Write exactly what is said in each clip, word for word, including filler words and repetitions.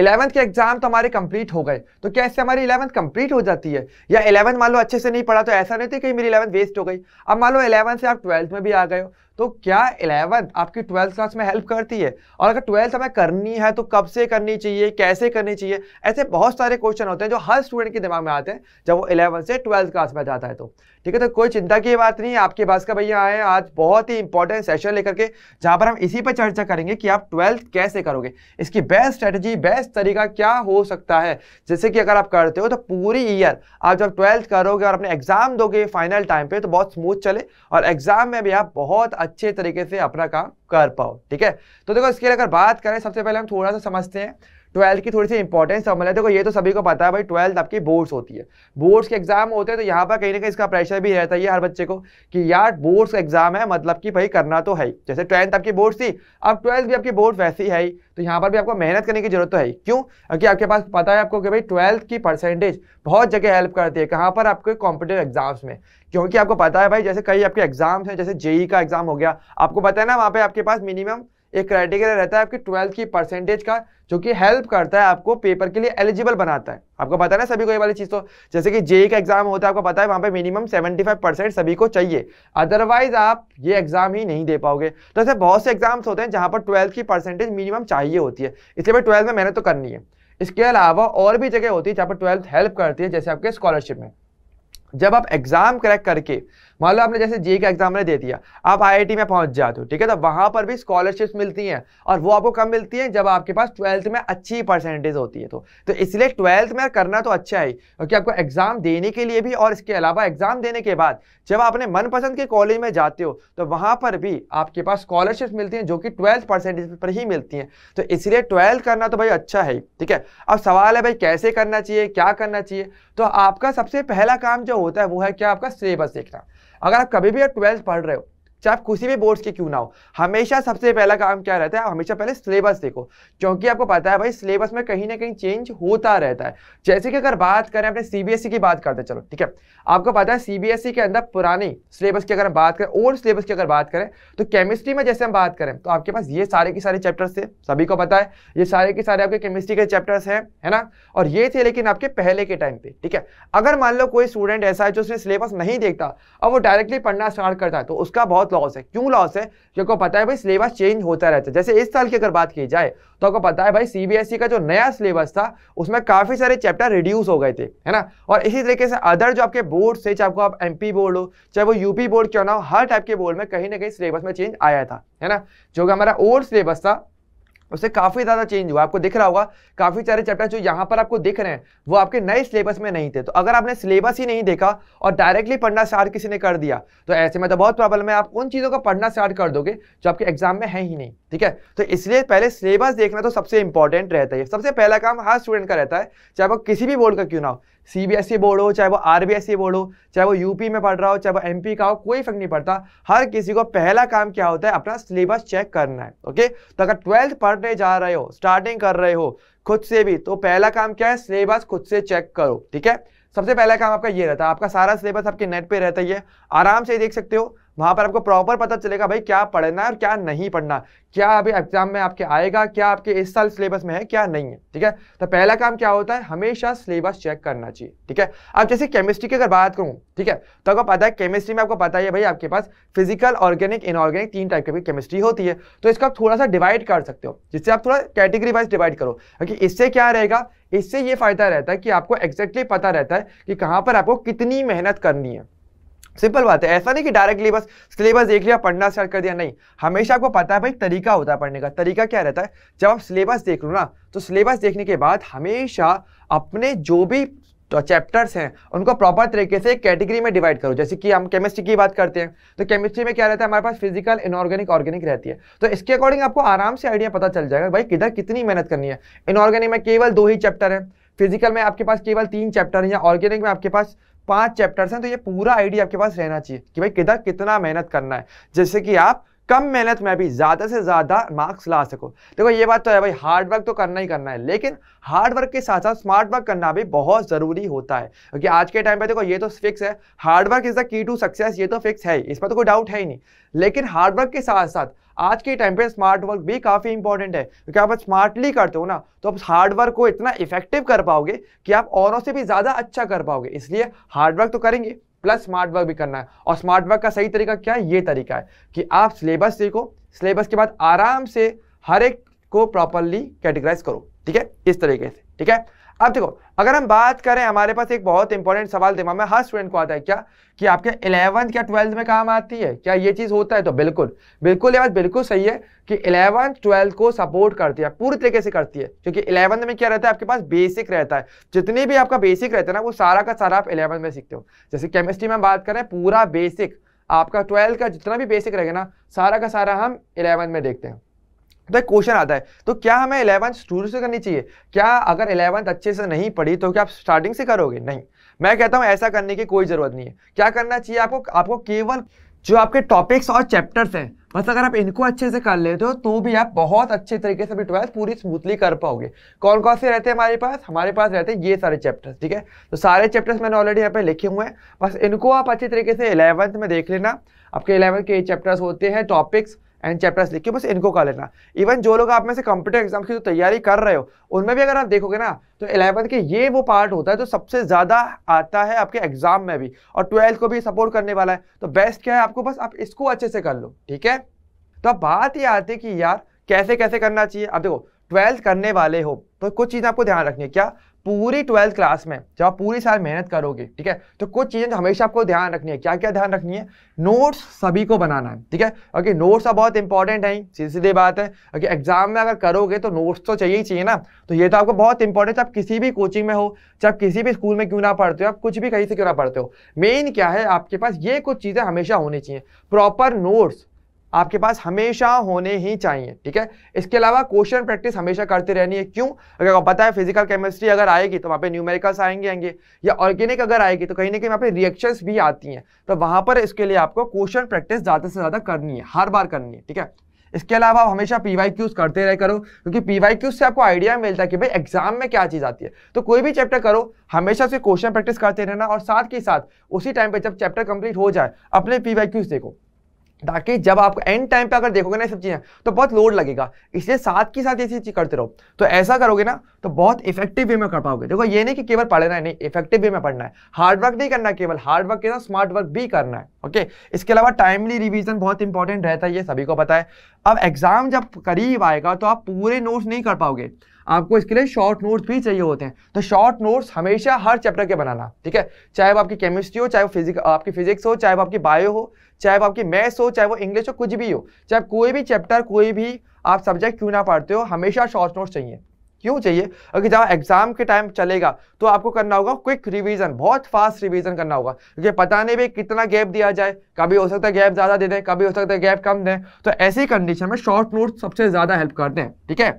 Eleventh के exam तो हमारे कंप्लीट हो गए, तो क्या इससे हमारी इलेवंथ कंप्लीट हो जाती है? या इलेवंथ मान लो अच्छे से नहीं पढ़ा तो ऐसा नहीं था कि मेरी इलेवंथ वेस्ट हो गई। अब मान लो इलेवंथ से आप ट्वेल्थ में भी आ गए हो, तो क्या इलेवंथ आपकी ट्वेल्थ क्लास में हेल्प करती है? और अगर ट्वेल्थ हमें करनी है तो कब से करनी चाहिए, कैसे करनी चाहिए? ऐसे बहुत सारे क्वेश्चन होते हैं जो हर स्टूडेंट के दिमाग में आते हैं जब वो इलेवंथ से ट्वेल्थ क्लास में जाता है। तो ठीक है, तो कोई चिंता की बात नहीं है। आपके भास्कर भैया आए हैं आज बहुत ही इंपॉर्टेंट सेशन लेकर के, जहाँ पर हम इसी पर चर्चा करेंगे कि आप ट्वेल्थ कैसे करोगे, इसकी बेस्ट स्ट्रेटजी, बेस्ट तरीका क्या हो सकता है। जैसे कि अगर आप करते हो तो पूरी ईयर आप जब ट्वेल्थ करोगे और अपने एग्जाम दोगे फाइनल टाइम पे, तो बहुत स्मूथ चले और एग्जाम में भी आप बहुत अच्छे तरीके से अपना काम कर पाओ। ठीक है, तो देखो इसके लिए अगर बात करें, सबसे पहले हम थोड़ा सा समझते हैं ट्वेल्थ की थोड़ी सी इंपॉर्टेंस समझ लेते। देखो ये तो सभी को पता है भाई, ट्वेल्थ आपकी बोर्ड्स होती है, बोर्ड्स के एग्जाम होते हैं, तो यहाँ पर कहीं ना कहीं इसका प्रेशर भी रहता है हर बच्चे को कि यार बोर्ड्स का एग्जाम है, मतलब कि भाई करना तो है ही। जैसे टेंथ आपकी बोर्ड थी, अब ट्वेल्थ भी आपकी बोर्ड वैसी है ही, तो यहाँ पर भी आपको मेहनत करने की जरूरत तो है। क्यों? क्योंकि आपके पास पता है आपको कि भाई ट्वेल्थ की परसेंटेज बहुत जगह हेल्प करती है। कहाँ पर? आपके कॉम्पिटेटिव एग्जाम्स में। क्योंकि आपको पता है भाई, जैसे कई आपके एग्जाम्स हैं, जैसे जेई का एग्जाम हो गया, आपको पता है ना वहाँ पर आपके पास मिनिमम एक क्राइटेरिया रहता है आपकी ट्वेल्थ की परसेंटेज का, जो कि हेल्प करता है आपको पेपर के लिए एलिजिबल बनाता है। आपको पता है ना सभी को ये वाली चीज़। तो जैसे कि जेई का एग्जाम होता है, आपको पता है वहाँ पे मिनिमम पचहत्तर परसेंट सभी को चाहिए, अदरवाइज आप ये एग्जाम ही नहीं दे पाओगे। तो ऐसे बहुत से एग्जाम्स होते हैं जहाँ पर ट्वेल्थ की परसेंटेज मिनिमम चाहिए होती है, इसलिए भाई ट्वेल्थ में मेहनत तो करनी है। इसके अलावा और भी जगह होती है जहाँ पर ट्वेल्थ हेल्प करती है, जैसे आपके स्कॉलरशिप में। जब आप एग्जाम क्रैक करके, मान लो आपने जैसे जेई का एग्जाम ने दे दिया, आप आईआईटी में पहुंच जाते हो, ठीक है, तो वहां पर भी स्कॉलरशिप्स मिलती हैं, और वो आपको कब मिलती हैं? जब आपके पास ट्वेल्थ में अच्छी परसेंटेज होती है। तो तो इसलिए ट्वेल्थ में करना तो अच्छा है, क्योंकि आपको एग्जाम देने के लिए भी, और इसके अलावा एग्जाम देने के बाद जब आपने मनपसंद के कॉलेज में जाते हो तो वहां पर भी आपके पास स्कॉलरशिप्स मिलती हैं, जो कि ट्वेल्थ परसेंटेज पर ही मिलती हैं। तो इसलिए ट्वेल्थ करना तो भाई अच्छा है, ठीक है। अब सवाल है भाई कैसे करना चाहिए, क्या करना चाहिए? तो आपका सबसे पहला काम जो होता है वो है क्या? आपका सिलेबस देखना। अगर आप कभी भी ट्वेल्थ पढ़ रहे हो, चाहे आप किसी भी बोर्ड्स के क्यों ना हो, हमेशा सबसे पहला काम क्या रहता है? आप हमेशा पहले सिलेबस देखो, क्योंकि आपको पता है भाई सिलेबस में कहीं ना कहीं चेंज होता रहता है। जैसे कि अगर बात करें, अपने सीबीएसई की बात करते हैं, चलो ठीक है, आपको पता है सीबीएसई के अंदर पुराने सिलेबस की अगर हम बात करें, ओल्ड सिलेबस की अगर बात करें, तो केमिस्ट्री में जैसे हम बात करें तो आपके पास ये सारे के सारे चैप्टर्स थे, सभी को पता है, ये सारे के सारे आपके केमिस्ट्री के चैप्टर्स हैं, है ना, और ये थे लेकिन आपके पहले के टाइम पे। ठीक है, अगर मान लो कोई स्टूडेंट ऐसा है जो उसने सिलेबस नहीं देखता और वो डायरेक्टली पढ़ना स्टार्ट करता है, तो उसका बहुत लॉस है। क्यों लॉस है? क्योंकि पता है भाई सिलेबस चेंज होता रहता है। जैसे इस साल की अगर बात की जाए तो आपको पता है भाई सीबीएसई का जो नया सिलेबस था उसमें काफी सारे चैप्टर रिड्यूस हो गए थे, है ना, और इसी तरीके से अदर जो आपके बोर्ड से, चाहे आप एमपी बोर्ड हो, चाहे वो यूपी बोर्ड क्यों ना हो, हर टाइप के बोर्ड में कहीं ना कहीं सिलेबस में चेंज आया था, है ना। जो हमारा ओल्ड सिलेबस था उससे काफ़ी ज़्यादा चेंज हुआ, आपको दिख रहा होगा काफ़ी सारे चैप्टर जो यहाँ पर आपको दिख रहे हैं वो आपके नए सिलेबस में नहीं थे। तो अगर आपने सिलेबस ही नहीं देखा और डायरेक्टली पढ़ना स्टार्ट किसी ने कर दिया, तो ऐसे में तो बहुत प्रॉब्लम है, आप उन चीज़ों को पढ़ना स्टार्ट कर दोगे जो आपके एग्जाम में है ही नहीं। ठीक है, तो इसलिए पहले सिलेबस देखना तो सबसे इंपॉर्टेंट रहता है, सबसे पहला काम हर स्टूडेंट का रहता है, चाहे वो किसी भी बोर्ड का क्यों ना हो, सीबीएसई बोर्ड हो, चाहे वो आरबीएसई बोर्ड हो, चाहे वो यूपी में पढ़ रहा हो, चाहे वो एमपी का हो, कोई फर्क नहीं पड़ता, हर किसी को पहला काम क्या होता है? अपना सिलेबस चेक करना है। ओके, तो अगर ट्वेल्थ पढ़ने जा रहे हो, स्टार्टिंग कर रहे हो खुद से भी, तो पहला काम क्या है? सिलेबस खुद से चेक करो। ठीक है, सबसे पहला काम आपका ये रहता है। आपका सारा सिलेबस आपके नेट पे रहता ही है, आराम से देख सकते हो, वहाँ पर आपको प्रॉपर पता चलेगा भाई क्या पढ़ना है और क्या नहीं पढ़ना, क्या अभी एग्जाम में आपके आएगा, क्या आपके इस साल सिलेबस में है, क्या नहीं है। ठीक है, तो पहला काम क्या होता है? हमेशा सिलेबस चेक करना चाहिए। ठीक है, अब जैसे केमिस्ट्री की अगर बात करूँ, ठीक है, तो आपको पता है केमिस्ट्री में आपको पता है भाई आपके पास फिजिकल, ऑर्गेनिक, इनऑर्गेनिक, तीन टाइप की केमिस्ट्री होती है। तो इसका आप थोड़ा सा डिवाइड कर सकते हो, जिससे आप थोड़ा कैटेगरी वाइज डिवाइड करो, क्योंकि इससे क्या रहेगा? इससे ये फायदा रहता है कि आपको एग्जैक्टली पता रहता है कि कहाँ पर आपको कितनी मेहनत करनी है। सिंपल बात है, ऐसा नहीं कि डायरेक्टली बस सिलेबस देख लिया, पढ़ना स्टार्ट कर दिया, नहीं, हमेशा आपको पता है भाई तरीका होता है पढ़ने का। तरीका क्या रहता है? जब आप सिलेबस देख लो ना, तो सिलेबस देखने के बाद हमेशा अपने जो भी तो चैप्टर्स हैं उनको प्रॉपर तरीके से कैटेगरी में डिवाइड करो। जैसे कि हम केमिस्ट्री की बात करते हैं, तो केमिस्ट्री में क्या रहता है? हमारे पास फिजिकल, इनऑर्गेनिक, ऑर्गेनिक रहती है, तो इसके अकॉर्डिंग आपको आराम से आइडिया पता चल जाएगा भाई किधर कितनी मेहनत करनी है। इनऑर्गेनिक में केवल दो ही चैप्टर हैं, फिजिकल में आपके पास केवल तीन चैप्टर हैं, या ऑर्गेनिक में आपके पास पांच चैप्टर्स हैं। तो ये पूरा आइडिया आपके पास रहना चाहिए कि भाई किधर कितना मेहनत करना है। जैसे कि आप कम मेहनत में भी ज़्यादा से ज़्यादा मार्क्स ला सको। देखो ये बात तो है भाई, हार्ड वर्क तो करना ही करना है, लेकिन हार्ड वर्क के साथ साथ स्मार्ट वर्क करना भी बहुत ज़रूरी होता है, क्योंकि आज के टाइम पे देखो ये तो फिक्स है, hard work is the key to success, ये तो फिक्स है, इस पर तो कोई डाउट है ही नहीं। लेकिन हार्ड वर्क के साथ साथ आज के टाइम पे स्मार्ट वर्क भी काफ़ी इंपॉर्टेंट है, क्योंकि आप स्मार्टली करते हो ना तो आप हार्ड वर्क को इतना इफेक्टिव कर पाओगे कि आप औरों से भी ज़्यादा अच्छा कर पाओगे। इसलिए हार्ड वर्क तो करेंगे प्लस स्मार्ट वर्क भी करना है, और स्मार्ट वर्क का सही तरीका क्या है, ये तरीका है कि आप सिलेबस सीखो, सिलेबस के बाद आराम से हर एक को प्रॉपरली कैटेगराइज करो, ठीक है, इस तरीके से, ठीक है। अब देखो अगर हम बात करें, हमारे पास एक बहुत इंपॉर्टेंट सवाल दिमाग में हर स्टूडेंट को आता है क्या, कि आपके इलेवंथ या ट्वेल्थ में काम आती है क्या, ये चीज़ होता है? तो बिल्कुल बिल्कुल ये बात बिल्कुल सही है कि इलेवंथ ट्वेल्थ को सपोर्ट करती है, पूरी तरीके से करती है, क्योंकि इलेवंथ में क्या रहता है, आपके पास बेसिक रहता है, जितनी भी आपका बेसिक रहता है ना वो सारा का सारा आप इलेवंथ में सीखते हो। जैसे केमिस्ट्री में हम बात करें, पूरा बेसिक आपका ट्वेल्थ का जितना भी बेसिक रहेगा ना सारा का सारा हम इलेवंथ में देखते हैं। तो एक क्वेश्चन आता है, तो क्या हमें इलेवंथ शुरू से करनी चाहिए क्या? अगर इलेवंथ अच्छे से नहीं पढ़ी तो क्या आप स्टार्टिंग से करोगे? नहीं, मैं कहता हूं ऐसा करने की कोई ज़रूरत नहीं है। क्या करना चाहिए आपको, आपको केवल जो आपके टॉपिक्स और चैप्टर्स हैं बस अगर आप इनको अच्छे से कर लेते हो तो भी आप बहुत अच्छे तरीके से अपनी ट्वेल्थ पूरी स्मूथली कर पाओगे। कौन कौन से रहते हैं हमारे पास? हमारे पास रहते हैं ये सारे चैप्टर्स, ठीक है। तो सारे चैप्टर्स मैंने ऑलरेडी यहाँ पे लिखे हुए हैं, बस इनको आप अच्छे तरीके से इलेवंथ में देख लेना। आपके इलेवंथ के चैप्टर्स होते हैं, टॉपिक्स एंड चैप्टर्स लिखिए, बस इनको कर लेना। इवन जो लोग आप में से कॉम्पिटिटिव एग्जाम की जो तैयारी कर रहे हो उनमें भी अगर आप देखोगे ना तो इलेवंथ के ये वो पार्ट होता है तो सबसे ज़्यादा आता है आपके एग्जाम में भी, और ट्वेल्थ को भी सपोर्ट करने वाला है। तो बेस्ट क्या है, आपको बस आप इसको अच्छे से कर लो, ठीक है। तो अब बात ये आती है कि यार कैसे कैसे करना चाहिए। अब देखो ट्वेल्थ करने वाले हो तो कुछ चीज़ आपको ध्यान रखनी है क्या, पूरी ट्वेल्थ क्लास में जब आप पूरी साल मेहनत करोगे, ठीक है, तो कुछ चीज़ें हमेशा आपको ध्यान रखनी है। क्या क्या ध्यान रखनी है? नोट्स सभी को बनाना है, ठीक है। ओके, नोट्स अब बहुत इंपॉर्टेंट है, सीधी सीधी बात है। ओके, एग्जाम में अगर करोगे तो नोट्स तो चाहिए ही चाहिए ना, तो ये तो आपको बहुत इंपॉर्टेंट है। आप किसी भी कोचिंग में हो, चाहे किसी भी स्कूल में क्यों ना पढ़ते हो, आप कुछ भी कहीं से क्यों ना पढ़ते हो, मेन क्या है आपके पास ये कुछ चीज़ें हमेशा होनी चाहिए। प्रॉपर नोट्स आपके पास हमेशा होने ही चाहिए, ठीक है। इसके अलावा क्वेश्चन प्रैक्टिस हमेशा करते रहनी है। क्यों? अगर आप पता है फिजिकल केमिस्ट्री अगर आएगी तो वहाँ पे न्यूमेरिकल्स आएंगे आएंगे या ऑर्गेनिक अगर आएगी तो कहीं ना कहीं वहाँ पे रिएक्शंस भी आती हैं, तो वहाँ पर इसके लिए आपको क्वेश्चन प्रैक्टिस ज़्यादा से ज़्यादा करनी है, हर बार करनी है, ठीक है। इसके अलावा आप हमेशा पी वाई क्यूज करते रहे करो, क्योंकि पी वाई क्यूज से आपको आइडिया मिलता है कि भाई एग्जाम में क्या चीज़ आती है। तो कोई भी चैप्टर करो, हमेशा से क्वेश्चन प्रैक्टिस करते रहना, और साथ ही साथ उसी टाइम पर जब चैप्टर कंप्लीट हो जाए अपने पी वाई क्यूज देखो, ताकि जब आप एंड टाइम पे अगर देखोगे ना सब चीज़ें तो बहुत लोड लगेगा, इसलिए साथ के साथ ये चीज़ करते रहो। तो ऐसा करोगे ना तो बहुत इफेक्टिव वे में कर पाओगे। देखो ये नहीं कि केवल पढ़ना है, नहीं, इफेक्टिव वे में पढ़ना है, हार्ड वर्क नहीं करना केवल, हार्ड वर्क के साथ स्मार्ट वर्क भी करना है, ओके। इसके अलावा टाइमली रिविजन बहुत इंपॉर्टेंट रहता है, ये सभी को पता है। अब एग्जाम जब करीब आएगा तो आप पूरे नोट्स नहीं कर पाओगे, आपको इसके लिए शॉर्ट नोट्स भी चाहिए होते हैं। तो शॉर्ट नोट्स हमेशा हर चैप्टर के बनाना, ठीक है, चाहे वो आपकी केमिस्ट्री हो, चाहे वो फिजिक आपकी फिजिक्स हो, चाहे वो आपकी बायो हो, चाहे वो आपकी मैथ्स हो, चाहे वो इंग्लिश हो, कुछ भी हो, चाहे कोई भी चैप्टर कोई भी आप सब्जेक्ट क्यों ना पढ़ते हो, हमेशा शॉर्ट नोट्स चाहिए। क्यों चाहिए? क्योंकि जब एग्जाम के टाइम चलेगा तो आपको करना होगा क्विक रिवीजन, बहुत फास्ट रिवीजन करना होगा, क्योंकि पता नहीं भी कितना गैप दिया जाए, कभी हो सकता है गैप ज़्यादा दे दें, कभी हो सकता है गैप कम दें, तो ऐसी कंडीशन में शॉर्ट नोट्स सबसे ज़्यादा हेल्प करते हैं, ठीक है।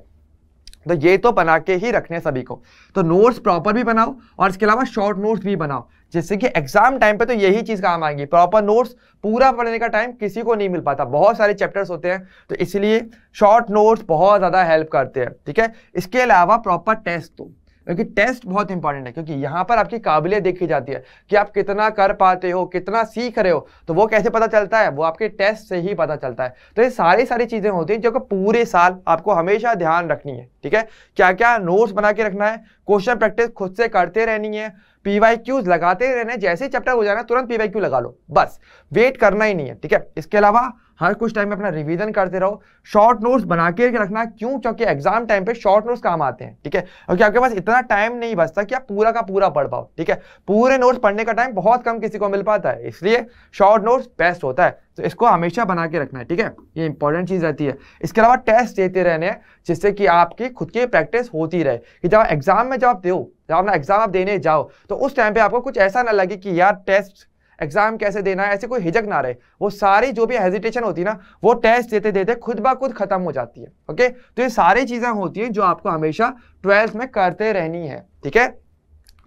तो ये तो बना के ही रखने सभी को, तो नोट्स प्रॉपर भी बनाओ और इसके अलावा शॉर्ट नोट्स भी बनाओ, जैसे कि एग्जाम टाइम पे तो यही चीज़ काम आएगी। प्रॉपर नोट्स पूरा पढ़ने का टाइम किसी को नहीं मिल पाता, बहुत सारे चैप्टर्स होते हैं, तो इसलिए शॉर्ट नोट्स बहुत ज़्यादा हेल्प करते हैं, ठीक है। इसके अलावा प्रॉपर टेस्ट दो, क्योंकि टेस्ट बहुत इंपॉर्टेंट है, क्योंकि यहाँ पर आपकी काबिलियत देखी जाती है कि आप कितना कर पाते हो, कितना सीख रहे हो, तो वो कैसे पता चलता है, वो आपके टेस्ट से ही पता चलता है। तो ये सारी सारी चीज़ें होती हैं जो कि पूरे साल आपको हमेशा ध्यान रखनी है, ठीक है। क्या क्या नोट्स बना के रखना है, क्वेश्चन प्रैक्टिस खुद से करते रहनी है, पी वाई क्यूज लगाते रहने, जैसे चैप्टर हो जाना तुरंत पी वाई क्यू लगा लो, बस वेट करना ही नहीं है, ठीक है। इसके अलावा हर कुछ टाइम में अपना रिवीजन करते रहो, शॉर्ट नोट्स बना के रखना। क्यों? क्योंकि एग्जाम टाइम पे शॉर्ट नोट्स काम आते हैं, ठीक है, क्योंकि आपके पास इतना टाइम नहीं बचता कि आप पूरा का पूरा पढ़ पाओ, ठीक है। पूरे नोट्स पढ़ने का टाइम बहुत कम किसी को मिल पाता है, इसलिए शॉर्ट नोट्स बेस्ट होता है, तो इसको हमेशा बना के रखना है, ठीक है, ये इंपॉर्टेंट चीज़ रहती है। इसके अलावा टेस्ट देते रहने हैं, जिससे कि आपकी खुद की प्रैक्टिस होती रहे, कि जब एग्जाम में जब आप दो जब अपना एग्जाम आप देने जाओ तो उस टाइम पे आपको कुछ ऐसा ना लगे कि यार टेस्ट एग्जाम कैसे देना है, ऐसे कोई हिचक ना रहे, वो सारी जो भी हेजिटेशन होती है ना वो टेस्ट देते देते खुद ब खुद खत्म हो जाती है, ओके। तो ये सारी चीज़ें होती हैं जो आपको हमेशा ट्वेल्थ में करते रहनी है, ठीक है।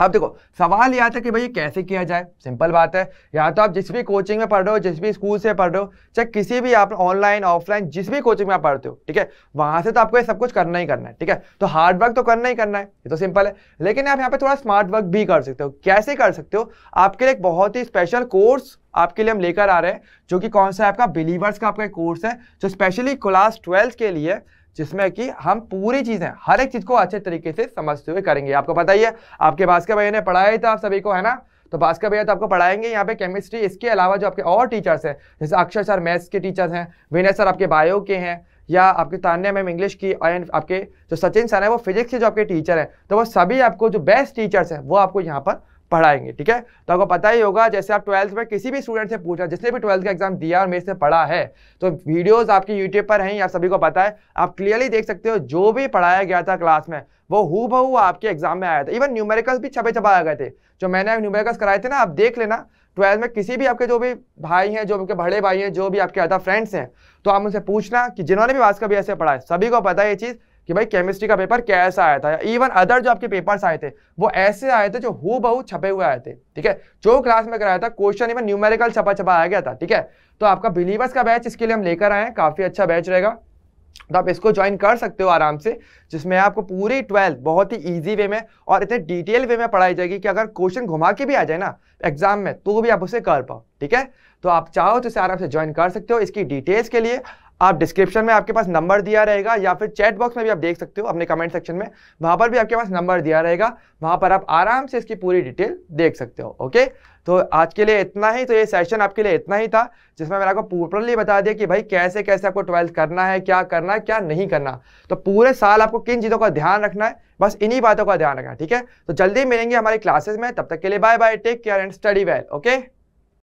अब देखो सवाल ये आता है कि भाई ये कैसे किया जाए। सिंपल बात है, या तो आप जिस भी कोचिंग में पढ़ रहे हो, जिस भी स्कूल से पढ़ रहे हो, चाहे किसी भी आप ऑनलाइन ऑफलाइन जिस भी कोचिंग में आप पढ़ते हो, ठीक है, वहां से तो आपको ये सब कुछ करना ही करना है। ठीक है, तो हार्ड वर्क तो करना ही करना है, ये तो सिंपल है। लेकिन आप यहाँ पे थोड़ा स्मार्ट वर्क भी कर सकते हो। कैसे कर सकते हो? आपके लिए एक बहुत ही स्पेशल कोर्स आपके लिए हम लेकर आ रहे हैं, जो कि कौन सा है आपका, बिलीवर्स का आपका एक कोर्स है, जो स्पेशली क्लास ट्वेल्थ के लिए, जिसमें कि हम पूरी चीजें, हर एक चीज को अच्छे तरीके से समझते हुए करेंगे। आपको पता ही है, आपके भास्कर भैया ने पढ़ाया ही था आप सभी को, है ना। तो भास्कर भैया तो आपको पढ़ाएंगे यहाँ पे केमिस्ट्री, इसके अलावा जो आपके और टीचर्स हैं, जैसे अक्षर सर मैथ्स के टीचर्स हैं, विनय सर आपके बायो के हैं, या आपके तान्या मैम इंग्लिश की, और आपके जो सचिन सर है वो फिजिक्स के जो आपके टीचर हैं, तो वो सभी आपको जो बेस्ट टीचर्स हैं वो आपको यहाँ पर पढ़ाएंगे। ठीक है, तो आपको पता ही होगा, जैसे आप ट्वेल्थ में किसी भी स्टूडेंट से पूछा, जिसने भी ट्वेल्थ का एग्जाम दिया और मेरे से पढ़ा है, तो वीडियोस आपके यूट्यूब पर हैं, आप सभी को पता है, आप क्लियरली देख सकते हो जो भी पढ़ाया गया था क्लास में वो हूबहू आपके एग्जाम में आया था। इवन न्यूमेरिकल्स भी छपे छपा आ गए थे, जो मैंने न्यूमेरिकल्स कराए थे ना, आप देख लेना ट्वेल्थ में किसी भी आपके जो भी भाई हैं, जो आपके बड़े भाई हैं, जो भी आपके अदर फ्रेंड्स हैं, तो आप उनसे पूछना कि जिन्होंने भी भास्कर भैया से पढ़ा है, सभी को पता है ये चीज़ कि भाई केमिस्ट्री का पेपर कैसा आया था। इवन अदर जो आपके पेपर्स आए थे वो ऐसे आए थे जो हूबहू छपे हुए आए थे। ठीक है, जो क्लास में कराया था क्वेश्चन इवन न्यूमेरिकल छपा छपा आ गया था। ठीक है, तो आपका बिलीवर्स का बैच इसके लिए हम लेकर आए हैं, काफी अच्छा बैच रहेगा, तो आप इसको ज्वाइन कर सकते हो आराम से, जिसमें आपको पूरी ट्वेल्थ बहुत ही इजी वे में और इतने डिटेल वे में पढ़ाई जाएगी कि अगर क्वेश्चन घुमा के भी आ जाए ना एग्जाम में तो भी आप उसे कर पाओ। ठीक है, तो आप चाहो तो इसे आराम से ज्वाइन कर सकते हो। इसकी डिटेल्स के लिए आप डिस्क्रिप्शन में आपके पास नंबर दिया रहेगा, या फिर चैट बॉक्स में भी आप देख सकते हो, अपने कमेंट सेक्शन में, वहां पर भी आपके पास नंबर दिया रहेगा, वहां पर आप आराम से इसकी पूरी डिटेल देख सकते हो। ओके, तो आज के लिए इतना ही, तो ये सेशन आपके लिए इतना ही था, जिसमें मैंने आपको पूर्णली बता दिया कि भाई कैसे कैसे आपको ट्वेल्थ करना है, क्या करना है, क्या नहीं करना, तो पूरे साल आपको किन चीज़ों का ध्यान रखना है, बस इन्हीं बातों का ध्यान रखना है। ठीक है, तो जल्दी मिलेंगे हमारी क्लासेस में, तब तक के लिए bye bye, take care and study well. Okay.